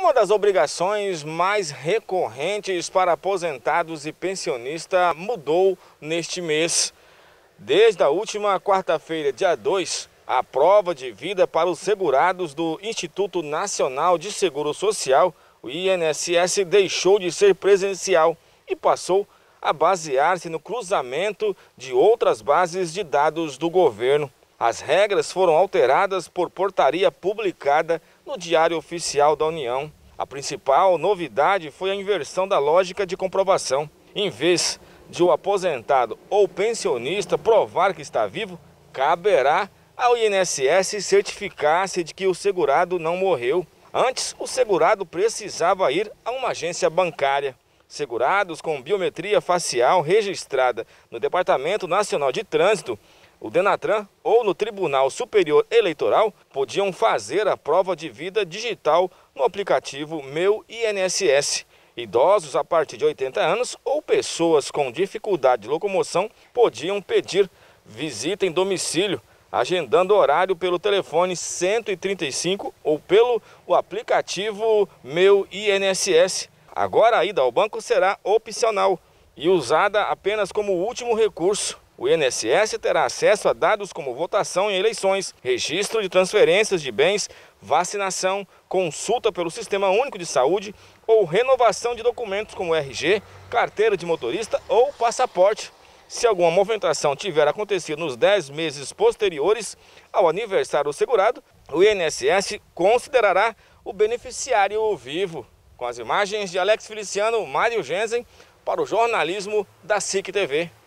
Uma das obrigações mais recorrentes para aposentados e pensionistas mudou neste mês. Desde a última quarta-feira, dia 2, a prova de vida para os segurados do Instituto Nacional de Seguro Social, o INSS, deixou de ser presencial e passou a basear-se no cruzamento de outras bases de dados do governo. As regras foram alteradas por portaria publicada no Diário Oficial da União. A principal novidade foi a inversão da lógica de comprovação. Em vez de o aposentado ou pensionista provar que está vivo, caberá ao INSS certificar-se de que o segurado não morreu. Antes, o segurado precisava ir a uma agência bancária. Segurados com biometria facial registrada no Departamento Nacional de Trânsito, o Denatran, ou no Tribunal Superior Eleitoral, podiam fazer a prova de vida digital no aplicativo Meu INSS. Idosos a partir de 80 anos ou pessoas com dificuldade de locomoção podiam pedir visita em domicílio, agendando horário pelo telefone 135 ou pelo aplicativo Meu INSS. Agora a ida ao banco será opcional e usada apenas como último recurso. O INSS terá acesso a dados como votação em eleições, registro de transferências de bens, vacinação, consulta pelo Sistema Único de Saúde ou renovação de documentos como RG, carteira de motorista ou passaporte. Se alguma movimentação tiver acontecido nos 10 meses posteriores ao aniversário do segurado, o INSS considerará o beneficiário vivo. Com as imagens de Alex Feliciano, Mário Jensen, para o jornalismo da SIC TV.